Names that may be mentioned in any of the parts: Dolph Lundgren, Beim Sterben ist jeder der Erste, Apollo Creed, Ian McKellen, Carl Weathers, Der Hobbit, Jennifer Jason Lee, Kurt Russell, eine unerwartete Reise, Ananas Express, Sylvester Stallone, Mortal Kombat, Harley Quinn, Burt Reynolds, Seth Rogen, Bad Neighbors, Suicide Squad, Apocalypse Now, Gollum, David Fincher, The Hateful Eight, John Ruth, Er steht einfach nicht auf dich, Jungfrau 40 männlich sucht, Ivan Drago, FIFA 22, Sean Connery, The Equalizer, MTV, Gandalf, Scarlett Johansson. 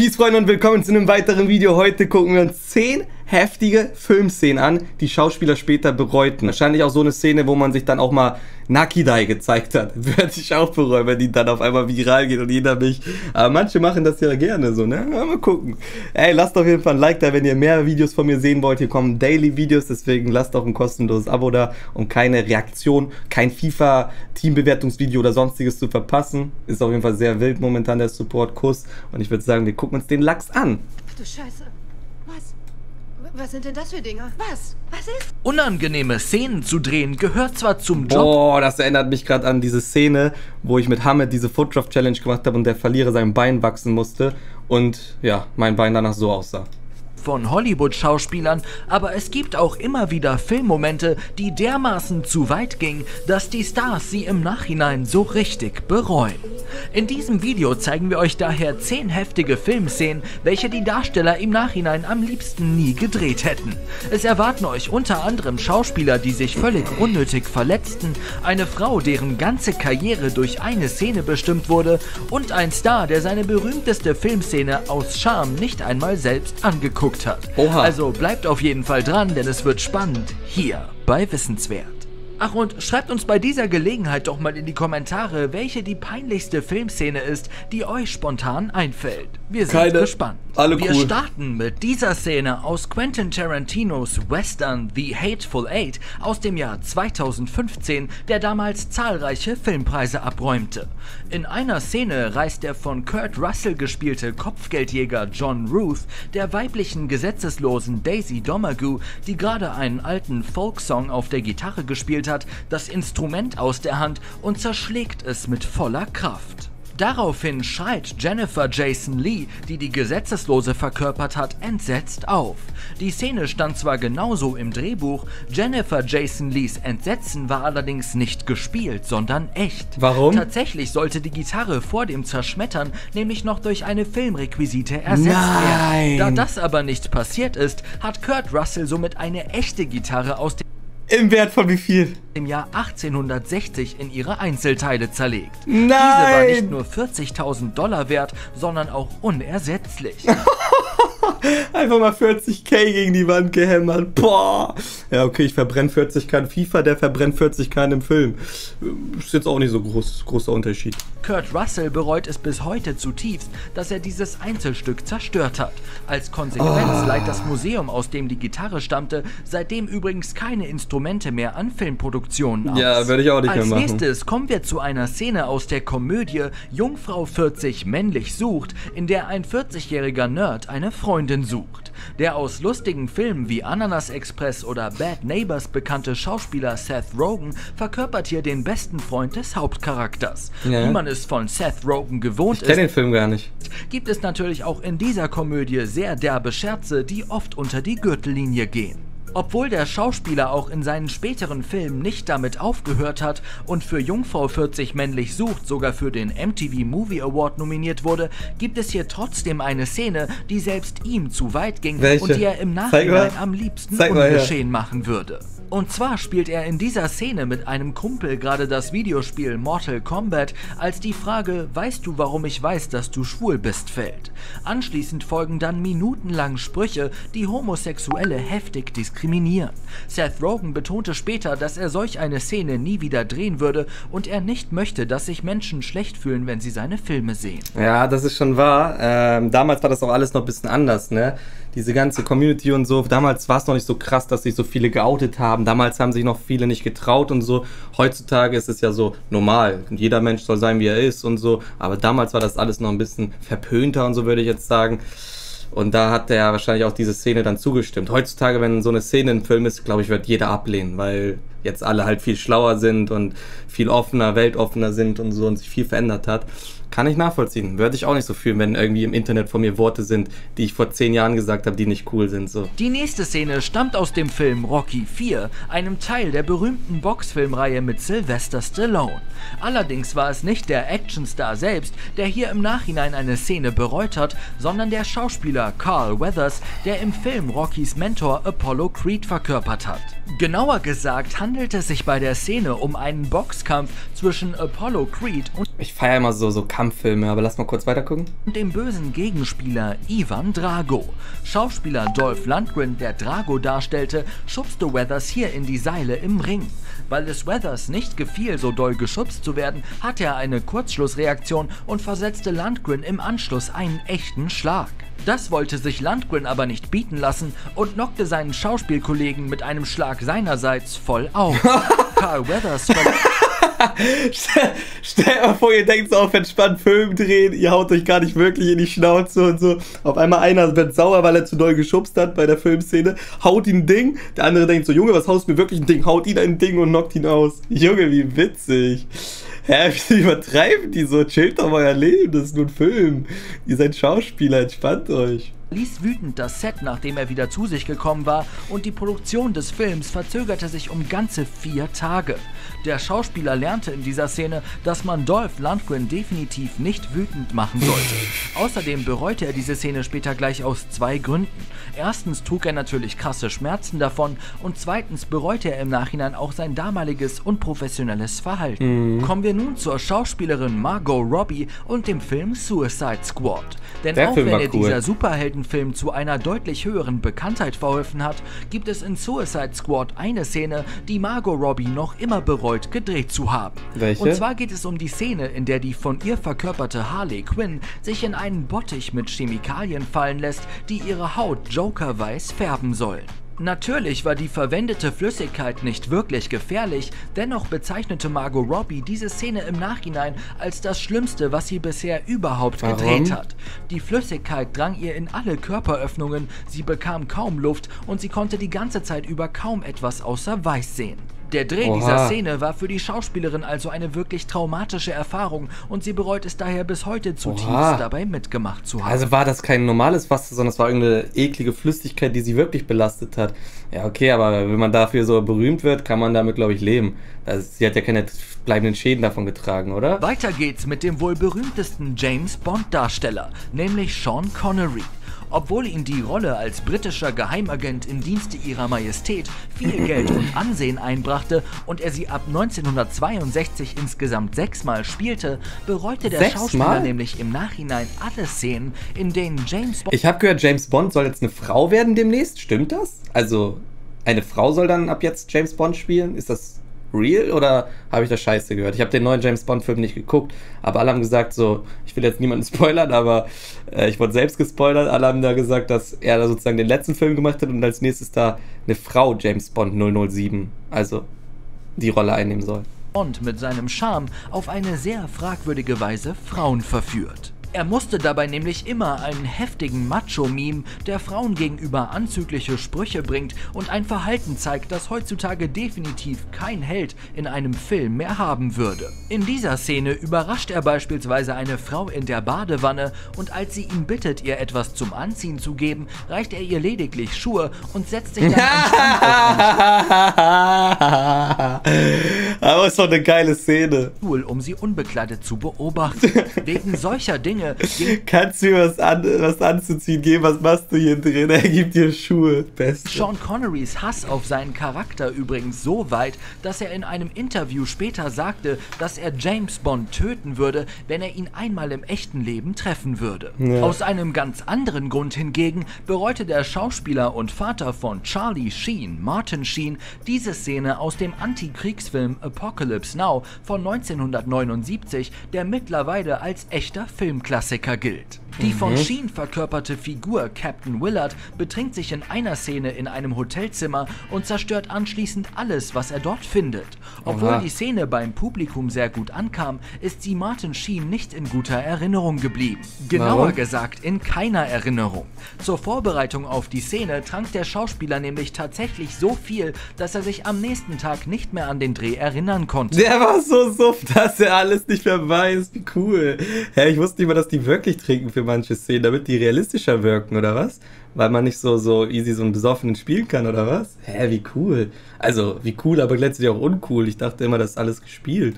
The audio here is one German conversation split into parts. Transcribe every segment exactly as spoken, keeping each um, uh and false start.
Peace, Freunde, und willkommen zu einem weiteren Video. Heute gucken wir uns zehn heftige Filmszenen an, die Schauspieler später bereuten. Wahrscheinlich auch so eine Szene, wo man sich dann auch mal Nakidai gezeigt hat. Werde ich auch bereuen, wenn die dann auf einmal viral geht und jeder mich... Aber manche machen das ja gerne so, ne? Mal gucken. Ey, lasst auf jeden Fall ein Like da, wenn ihr mehr Videos von mir sehen wollt. Hier kommen Daily-Videos, deswegen lasst auch ein kostenloses Abo da, um keine Reaktion, kein FIFA-Teambewertungsvideo oder sonstiges zu verpassen. Ist auf jeden Fall sehr wild momentan, der Support. Kuss. Und ich würde sagen, wir gucken uns den Lachs an. Ach du Scheiße. Was? Was sind denn das für Dinger? Was? Was ist? Unangenehme Szenen zu drehen gehört zwar zum Job... Boah, das erinnert mich gerade an diese Szene, wo ich mit Hamed diese Footdrop-Challenge gemacht habe und der Verlierer sein Bein wachsen musste und ja, mein Bein danach so aussah. Von Hollywood-Schauspielern, aber es gibt auch immer wieder Filmmomente, die dermaßen zu weit gingen, dass die Stars sie im Nachhinein so richtig bereuen. In diesem Video zeigen wir euch daher zehn heftige Filmszenen, welche die Darsteller im Nachhinein am liebsten nie gedreht hätten. Es erwarten euch unter anderem Schauspieler, die sich völlig unnötig verletzten, eine Frau, deren ganze Karriere durch eine Szene bestimmt wurde und ein Star, der seine berühmteste Filmszene aus Scham nicht einmal selbst angeguckt hat. Oha. Also bleibt auf jeden Fall dran, denn es wird spannend hier bei Wissenswert. Ach, und schreibt uns bei dieser Gelegenheit doch mal in die Kommentare, welche die peinlichste Filmszene ist, die euch spontan einfällt. Wir sind Keine. gespannt. Alle Wir cool. starten mit dieser Szene aus Quentin Tarantinos Western The Hateful Eight aus dem Jahr zweitausendfünfzehn, der damals zahlreiche Filmpreise abräumte. In einer Szene reist der von Kurt Russell gespielte Kopfgeldjäger John Ruth der weiblichen gesetzeslosen Daisy Domergue, die gerade einen alten Folksong auf der Gitarre gespielt hat, das Instrument aus der Hand und zerschlägt es mit voller Kraft. Daraufhin schreit Jennifer Jason Lee, die die Gesetzeslose verkörpert hat, entsetzt auf. Die Szene stand zwar genauso im Drehbuch, Jennifer Jason Lees Entsetzen war allerdings nicht gespielt, sondern echt. Warum? Tatsächlich sollte die Gitarre vor dem Zerschmettern nämlich noch durch eine Filmrequisite ersetzt Nein. werden. Da das aber nicht passiert ist, hat Kurt Russell somit eine echte Gitarre aus dem... Im Wert von wie viel? Im Jahr achtzehnhundertsechzig in ihre Einzelteile zerlegt. Nein! Diese war nicht nur vierzigtausend Dollar wert, sondern auch unersetzlich. Einfach mal vierzig K gegen die Wand gehämmert. Boah! Ja, okay, ich verbrenne vierzig K in FIFA, der verbrennt vierzig K im Film. Ist jetzt auch nicht so groß, großer Unterschied. Kurt Russell bereut es bis heute zutiefst, dass er dieses Einzelstück zerstört hat. Als Konsequenz oh. leiht das Museum, aus dem die Gitarre stammte, seitdem übrigens keine Instrumente mehr an Filmproduktionen aus. Ja, würde ich auch nicht mehr machen. Als nächstes kommen wir zu einer Szene aus der Komödie Jungfrau vierzig männlich sucht, in der ein vierzigjähriger Nerd eine Freundin sucht. Der aus lustigen Filmen wie Ananas Express oder Bad Neighbors bekannte Schauspieler Seth Rogen verkörpert hier den besten Freund des Hauptcharakters. Ja. Wie man es von Seth Rogen gewohnt ist, ich kenne den Film gar nicht, gibt es natürlich auch in dieser Komödie sehr derbe Scherze, die oft unter die Gürtellinie gehen. Obwohl der Schauspieler auch in seinen späteren Filmen nicht damit aufgehört hat und für Jungfrau vierzig männlich sucht sogar für den M T V Movie Award nominiert wurde, gibt es hier trotzdem eine Szene, die selbst ihm zu weit ging Welche? und die er im Nachhinein am liebsten Zeig ungeschehen mal, ja. machen würde. Und zwar spielt er in dieser Szene mit einem Kumpel gerade das Videospiel Mortal Kombat, als die Frage, weißt du, warum ich weiß, dass du schwul bist, fällt. Anschließend folgen dann minutenlang Sprüche, die Homosexuelle heftig diskriminieren. Seth Rogen betonte später, dass er solch eine Szene nie wieder drehen würde und er nicht möchte, dass sich Menschen schlecht fühlen, wenn sie seine Filme sehen. Ja, das ist schon wahr. Ähm, damals war das auch alles noch ein bisschen anders, ne? Diese ganze Community und so, damals war es noch nicht so krass, dass sich so viele geoutet haben. Damals haben sich noch viele nicht getraut und so. Heutzutage ist es ja so normal. Jeder Mensch soll sein, wie er ist und so. Aber damals war das alles noch ein bisschen verpönter und so, würde ich jetzt sagen. Und da hat er wahrscheinlich auch diese Szene dann zugestimmt. Heutzutage, wenn so eine Szene im Film ist, glaube ich, wird jeder ablehnen, weil jetzt alle halt viel schlauer sind und viel offener, weltoffener sind und so und sich viel verändert hat. Kann ich nachvollziehen. Würde ich auch nicht so fühlen, wenn irgendwie im Internet von mir Worte sind, die ich vor zehn Jahren gesagt habe, die nicht cool sind. So. Die nächste Szene stammt aus dem Film Rocky vier, einem Teil der berühmten Boxfilmreihe mit Sylvester Stallone. Allerdings war es nicht der Actionstar selbst, der hier im Nachhinein eine Szene bereut hat, sondern der Schauspieler Carl Weathers, der im Film Rockys Mentor Apollo Creed verkörpert hat. Genauer gesagt handelte es sich bei der Szene um einen Boxkampf zwischen Apollo Creed und... Ich feiere immer so, so Kampffilme, aber lass mal kurz weitergucken. Dem bösen Gegenspieler Ivan Drago. Schauspieler Dolph Lundgren, der Drago darstellte, schubste Weathers hier in die Seile im Ring. Weil es Weathers nicht gefiel, so doll geschubst zu werden, hatte er eine Kurzschlussreaktion und versetzte Lundgren im Anschluss einen echten Schlag. Das wollte sich Lundgren aber nicht bieten lassen und knockte seinen Schauspielkollegen mit einem Schlag seinerseits voll auf. Carl Weathers Stellt mal vor, ihr denkt so auf entspannt Film drehen, ihr haut euch gar nicht wirklich in die Schnauze und so. Auf einmal einer wird sauer, weil er zu doll geschubst hat bei der Filmszene, haut ihm ein Ding, der andere denkt so, Junge, was haust du mir wirklich ein Ding, haut ihn ein Ding und knockt ihn aus. Junge, wie witzig. Hä, wie übertreiben die so? Chillt doch mal euer Leben, das ist nur ein Film. Ihr seid Schauspieler, entspannt euch. Ließ wütend das Set, nachdem er wieder zu sich gekommen war, und die Produktion des Films verzögerte sich um ganze vier Tage. Der Schauspieler lernte in dieser Szene, dass man Dolph Lundgren definitiv nicht wütend machen sollte. Außerdem bereute er diese Szene später gleich aus zwei Gründen. Erstens trug er natürlich krasse Schmerzen davon und zweitens bereute er im Nachhinein auch sein damaliges unprofessionelles Verhalten. Mhm. Kommen wir nun zur Schauspielerin Margot Robbie und dem Film Suicide Squad. Denn Der auch Film wenn er cool. dieser Superhelden Film zu einer deutlich höheren Bekanntheit verholfen hat, gibt es in Suicide Squad eine Szene, die Margot Robbie noch immer bereut, gedreht zu haben. Welche? Und zwar geht es um die Szene, in der die von ihr verkörperte Harley Quinn sich in einen Bottich mit Chemikalien fallen lässt, die ihre Haut jokerweiß färben sollen. Natürlich war die verwendete Flüssigkeit nicht wirklich gefährlich, dennoch bezeichnete Margot Robbie diese Szene im Nachhinein als das Schlimmste, was sie bisher überhaupt Warum? gedreht hat. Die Flüssigkeit drang ihr in alle Körperöffnungen, sie bekam kaum Luft und sie konnte die ganze Zeit über kaum etwas außer Weiß sehen. Der Dreh Oha. dieser Szene war für die Schauspielerin also eine wirklich traumatische Erfahrung und sie bereut es daher bis heute zutiefst Oha. dabei mitgemacht zu haben. Also war das kein normales Wasser, sondern es war irgendeine eklige Flüssigkeit, die sie wirklich belastet hat. Ja okay, aber wenn man dafür so berühmt wird, kann man damit glaube ich leben. Also, sie hat ja keine bleibenden Schäden davon getragen, oder? Weiter geht's mit dem wohl berühmtesten James Bond Darsteller, nämlich Sean Connery. Obwohl ihn die Rolle als britischer Geheimagent im Dienste ihrer Majestät viel Geld und Ansehen einbrachte und er sie ab neunzehnhundertzweiundsechzig insgesamt sechsmal spielte, bereute der sechsmal? Schauspieler nämlich im Nachhinein alle Szenen, in denen James Bond... Ich habe gehört, James Bond soll jetzt eine Frau werden demnächst, stimmt das? Also eine Frau soll dann ab jetzt James Bond spielen? Ist das real oder habe ich das Scheiße gehört? Ich habe den neuen James Bond Film nicht geguckt, aber alle haben gesagt so, ich will jetzt niemanden spoilern, aber äh, ich wurde selbst gespoilert, alle haben da gesagt, dass er da sozusagen den letzten Film gemacht hat und als nächstes da eine Frau James Bond null null sieben, also die Rolle einnehmen soll. Bond mit seinem Charme auf eine sehr fragwürdige Weise Frauen verführt. Er musste dabei nämlich immer einen heftigen Macho-Meme, der Frauen gegenüber anzügliche Sprüche bringt und ein Verhalten zeigt, das heutzutage definitiv kein Held in einem Film mehr haben würde. In dieser Szene überrascht er beispielsweise eine Frau in der Badewanne und als sie ihn bittet, ihr etwas zum Anziehen zu geben, reicht er ihr lediglich Schuhe und setzt sich dann an den Aber ist doch eine geile Szene. Cool, um sie unbekleidet zu beobachten. Wegen solcher Dinge Kannst du mir was, an, was anzuziehen geben? Was machst du hier drin? Er gibt dir Schuhe. Beste. Sean Connerys Hass auf seinen Charakter übrigens so weit, dass er in einem Interview später sagte, dass er James Bond töten würde, wenn er ihn einmal im echten Leben treffen würde. Ja. Aus einem ganz anderen Grund hingegen bereute der Schauspieler und Vater von Charlie Sheen, Martin Sheen, diese Szene aus dem Antikriegsfilm Apocalypse Now von neunzehnhundertneunundsiebzig, der mittlerweile als echter Film Klassiker gilt. Die von Sheen verkörperte Figur Captain Willard betrinkt sich in einer Szene in einem Hotelzimmer und zerstört anschließend alles, was er dort findet. Obwohl Aha. die Szene beim Publikum sehr gut ankam, ist sie Martin Sheen nicht in guter Erinnerung geblieben. Genauer Warum? gesagt in keiner Erinnerung. Zur Vorbereitung auf die Szene trank der Schauspieler nämlich tatsächlich so viel, dass er sich am nächsten Tag nicht mehr an den Dreh erinnern konnte. Der war so suff, dass er alles nicht mehr weiß. Wie cool. Hä, ich wusste nicht mal, dass die wirklich trinken für manche Szenen, damit die realistischer wirken, oder was? Weil man nicht so, so easy so einen Besoffenen spielen kann, oder was? Hä, wie cool. Also, wie cool, aber letztlich auch uncool. Ich dachte immer, das ist alles gespielt.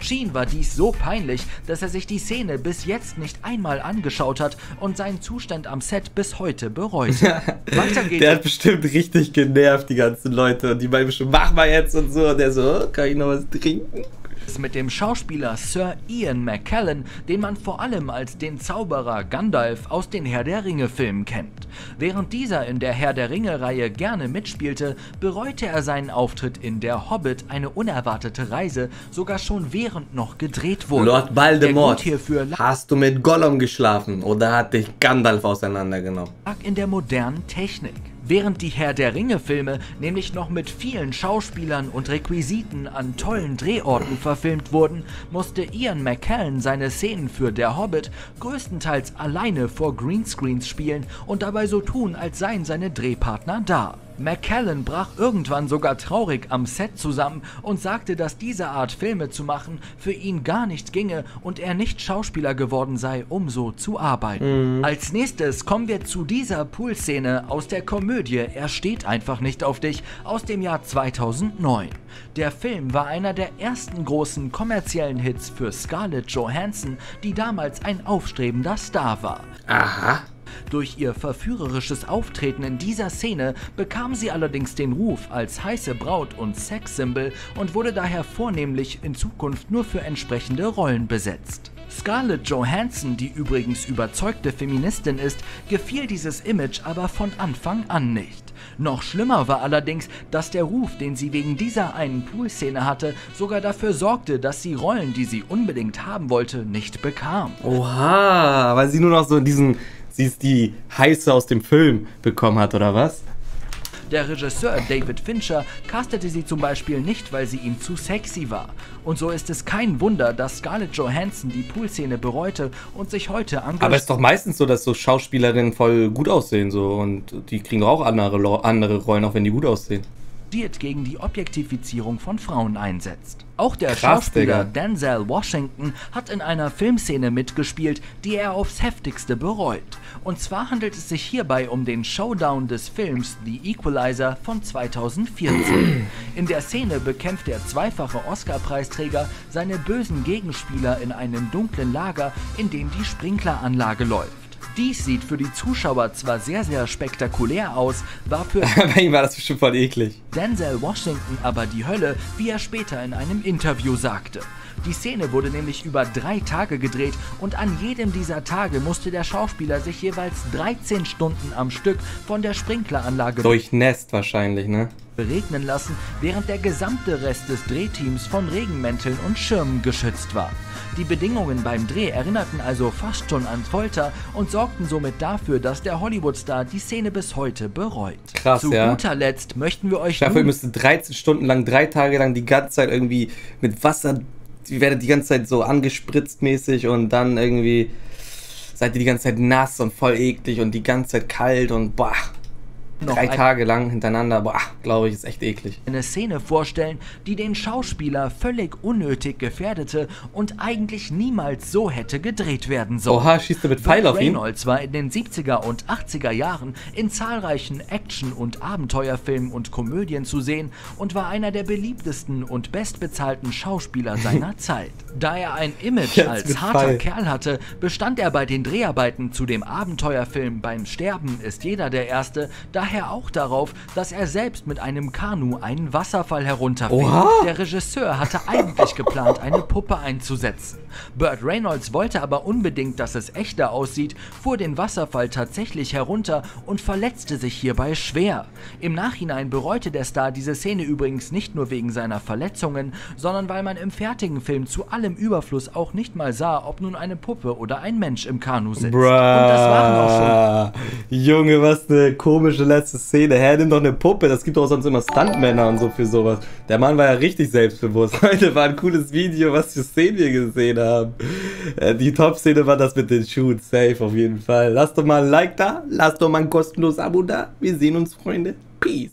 Sheen war dies so peinlich, dass er sich die Szene bis jetzt nicht einmal angeschaut hat und seinen Zustand am Set bis heute bereut. Weiter geht's. Der hat bestimmt richtig genervt, die ganzen Leute. Und die meinen schon, mach mal jetzt und so. Und der so, kann ich noch was trinken? Films mit dem Schauspieler Sir Ian McKellen, den man vor allem als den Zauberer Gandalf aus den Herr der Ringe-Filmen kennt. Während dieser in der Herr der Ringe-Reihe gerne mitspielte, bereute er seinen Auftritt in Der Hobbit, eine unerwartete Reise, sogar schon während noch gedreht wurde. Lord Voldemort, hierfür hast du mit Gollum geschlafen oder hat dich Gandalf auseinandergenommen? Lag in der modernen Technik. Während die Herr der Ringe-Filme nämlich noch mit vielen Schauspielern und Requisiten an tollen Drehorten verfilmt wurden, musste Ian McKellen seine Szenen für Der Hobbit größtenteils alleine vor Greenscreens spielen und dabei so tun, als seien seine Drehpartner da. McKellen brach irgendwann sogar traurig am Set zusammen und sagte, dass diese Art Filme zu machen für ihn gar nicht ginge und er nicht Schauspieler geworden sei, um so zu arbeiten. Mhm. Als nächstes kommen wir zu dieser Poolszene aus der Komödie Er steht einfach nicht auf dich aus dem Jahr zweitausendneun. Der Film war einer der ersten großen kommerziellen Hits für Scarlett Johansson, die damals ein aufstrebender Star war. Aha. Durch ihr verführerisches Auftreten in dieser Szene bekam sie allerdings den Ruf als heiße Braut und Sexsymbol und wurde daher vornehmlich in Zukunft nur für entsprechende Rollen besetzt. Scarlett Johansson, die übrigens überzeugte Feministin ist, gefiel dieses Image aber von Anfang an nicht. Noch schlimmer war allerdings, dass der Ruf, den sie wegen dieser einen Poolszene hatte, sogar dafür sorgte, dass sie Rollen, die sie unbedingt haben wollte, nicht bekam. Oha, weil sie nur noch so diesen... Sie ist die Heiße aus dem Film bekommen hat, oder was? Der Regisseur David Fincher castete sie zum Beispiel nicht, weil sie ihm zu sexy war. Und so ist es kein Wunder, dass Scarlett Johansson die Poolszene bereute und sich heute engagiert. Aber es ist doch meistens so, dass so Schauspielerinnen voll gut aussehen so und die kriegen doch auch andere, andere Rollen, auch wenn die gut aussehen. Gegen die Objektifizierung von Frauen einsetzt. Auch der Krass, Schauspieler Digga. Denzel Washington hat in einer Filmszene mitgespielt, die er aufs Heftigste bereut. Und zwar handelt es sich hierbei um den Showdown des Films The Equalizer von zweitausendvierzehn. In der Szene bekämpft der zweifache Oscar-Preisträger seine bösen Gegenspieler in einem dunklen Lager, in dem die Sprinkleranlage läuft. Dies sieht für die Zuschauer zwar sehr, sehr spektakulär aus, war für Bei ihm war das bestimmt voll eklig. Denzel Washington aber die Hölle, wie er später in einem Interview sagte. Die Szene wurde nämlich über drei Tage gedreht und an jedem dieser Tage musste der Schauspieler sich jeweils dreizehn Stunden am Stück von der Sprinkleranlage durchnässt wahrscheinlich, ne? Regnen lassen, während der gesamte Rest des Drehteams von Regenmänteln und Schirmen geschützt war. Die Bedingungen beim Dreh erinnerten also fast schon an Folter und sorgten somit dafür, dass der Hollywood-Star die Szene bis heute bereut. Krass, Zu ja. guter Letzt möchten wir euch... Dafür müsst ihr dreizehn Stunden lang, drei Tage lang die ganze Zeit irgendwie mit Wasser... Ihr werdet die ganze Zeit so angespritzt mäßig und dann irgendwie seid ihr die ganze Zeit nass und voll eklig und die ganze Zeit kalt und boah. Drei Tage lang hintereinander, boah, glaube ich, ist echt eklig. Eine Szene vorstellen, die den Schauspieler völlig unnötig gefährdete und eigentlich niemals so hätte gedreht werden sollen. Oha, schießt er mit Pfeil auf ihn? Reynolds war in den siebziger und achtziger Jahren in zahlreichen Action- und Abenteuerfilmen und Komödien zu sehen und war einer der beliebtesten und bestbezahlten Schauspieler seiner Zeit. Da er ein Image Jetzt als harter Pfeil. Kerl hatte, bestand er bei den Dreharbeiten zu dem Abenteuerfilm Beim Sterben ist jeder der Erste, daher Er auch darauf, dass er selbst mit einem Kanu einen Wasserfall herunterfiel. Oha. Der Regisseur hatte eigentlich geplant, eine Puppe einzusetzen. Burt Reynolds wollte aber unbedingt, dass es echter aussieht, fuhr den Wasserfall tatsächlich herunter und verletzte sich hierbei schwer. Im Nachhinein bereute der Star diese Szene übrigens nicht nur wegen seiner Verletzungen, sondern weil man im fertigen Film zu allem Überfluss auch nicht mal sah, ob nun eine Puppe oder ein Mensch im Kanu sitzt. Bruh. Und das waren auch schon... Junge, was eine komische Letzte. Szene. Hä, nimm doch eine Puppe. Das gibt doch sonst immer Stuntmänner und so für sowas. Der Mann war ja richtig selbstbewusst. Heute war ein cooles Video, was für Szenen wir gesehen haben. Die Top-Szene war das mit den Schuhen. Safe auf jeden Fall. Lasst doch mal ein Like da. Lasst doch mal ein kostenloses Abo da. Wir sehen uns, Freunde. Peace.